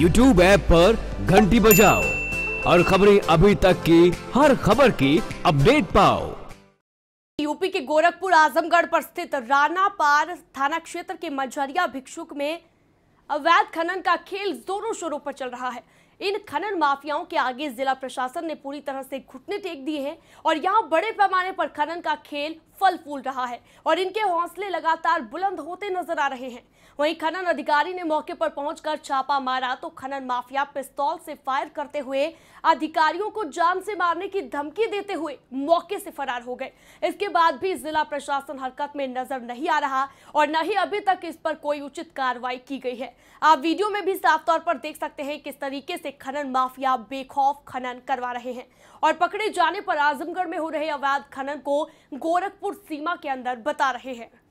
YouTube app पर घंटी बजाओ और खबरें अभी तक की हर खबर की अपडेट पाओ। यूपी के गोरखपुर आजमगढ़ पर स्थित राणा पार थाना क्षेत्र के मझरिया भिक्षुक में अवैध खनन का खेल जोरों शोरों पर चल रहा है। इन खनन माफियाओं के आगे जिला प्रशासन ने पूरी तरह से घुटने टेक दिए हैं और यहाँ बड़े पैमाने पर खनन का खेल फल फूल रहा है और इनके हौसले लगातार बुलंद होते नजर आ रहे हैं। वहीं खनन अधिकारी ने मौके पर पहुंचकर छापा मारा तो खनन माफिया पिस्तौल से फायर करते हुए अधिकारियों को जान से मारने की धमकी देते हुए मौके से फरार हो गए। इसके बाद भी जिला प्रशासन हरकत में नजर नहीं आ रहा और न ही अभी तक इस पर कोई उचित कार्रवाई की गई है। आप वीडियो में भी साफ तौर पर देख सकते हैं किस तरीके से खनन माफिया बेखौफ खनन करवा रहे हैं और पकड़े जाने पर आजमगढ़ में हो रहे अवैध खनन को गोरखपुर सीमा के अंदर बता रहे हैं।